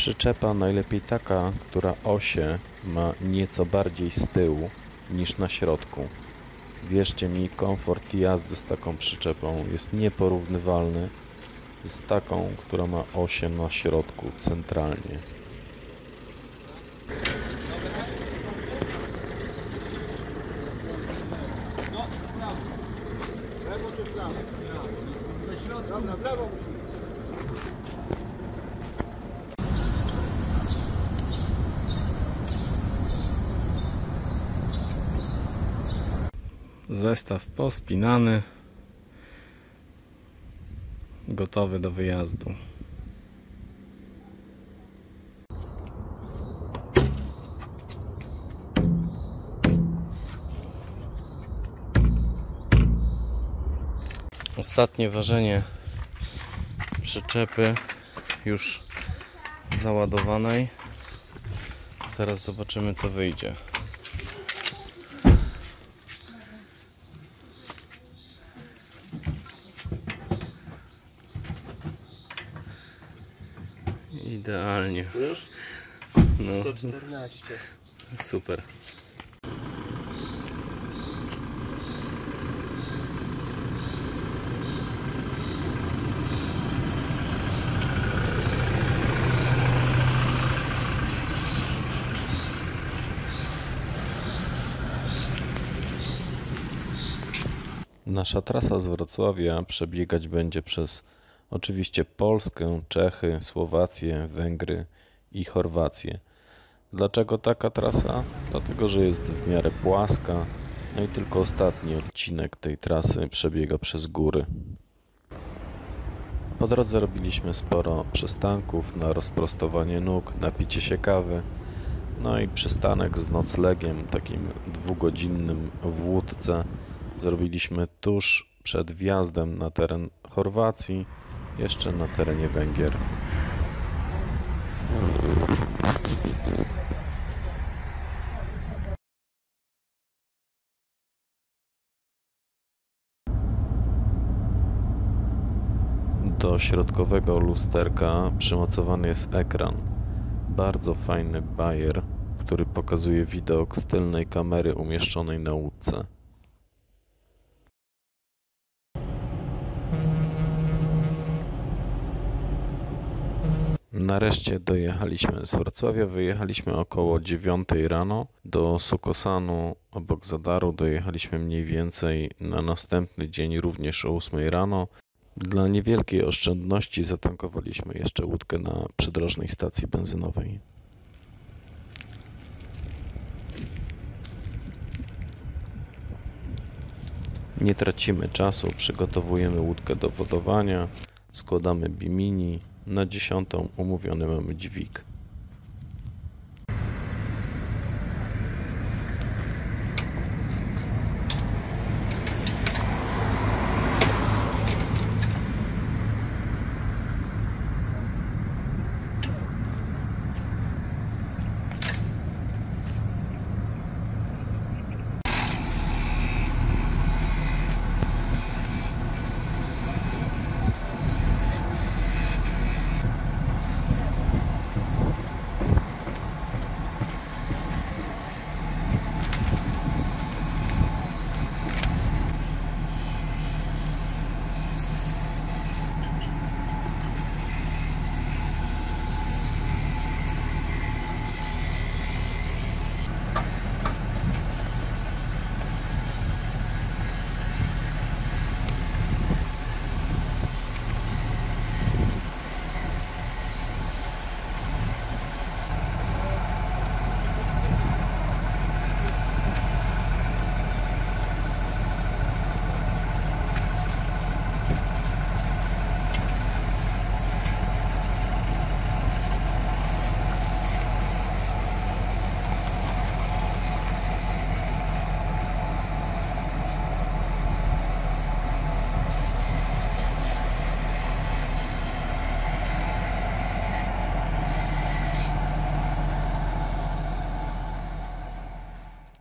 Przyczepa najlepiej taka, która osie ma nieco bardziej z tyłu niż na środku. Wierzcie mi, komfort jazdy z taką przyczepą jest nieporównywalny z taką, która ma osie na środku centralnie. Zestaw pospinany, gotowy do wyjazdu. Ostatnie ważenie przyczepy już załadowanej. Zaraz zobaczymy, co wyjdzie. Idealnie. Już? No. 114. Super. Nasza trasa z Wrocławia przebiegać będzie przez oczywiście Polskę, Czechy, Słowację, Węgry i Chorwację. Dlaczego taka trasa? Dlatego, że jest w miarę płaska, no i tylko ostatni odcinek tej trasy przebiega przez góry. Po drodze robiliśmy sporo przystanków na rozprostowanie nóg, na picie się kawy, no i przystanek z noclegiem, takim dwugodzinnym w łódce, zrobiliśmy tuż przed wjazdem na teren Chorwacji, jeszcze na terenie Węgier. Do środkowego lusterka przymocowany jest ekran. Bardzo fajny bajer, który pokazuje widok z tylnej kamery umieszczonej na łódce. Nareszcie dojechaliśmy z Wrocławia, wyjechaliśmy około 9 rano do Sukosanu obok Zadaru, dojechaliśmy mniej więcej na następny dzień również o 8 rano. Dla niewielkiej oszczędności zatankowaliśmy jeszcze łódkę na przydrożnej stacji benzynowej. Nie tracimy czasu, przygotowujemy łódkę do wodowania, składamy bimini. Na 10:00 umówiony mamy dźwig.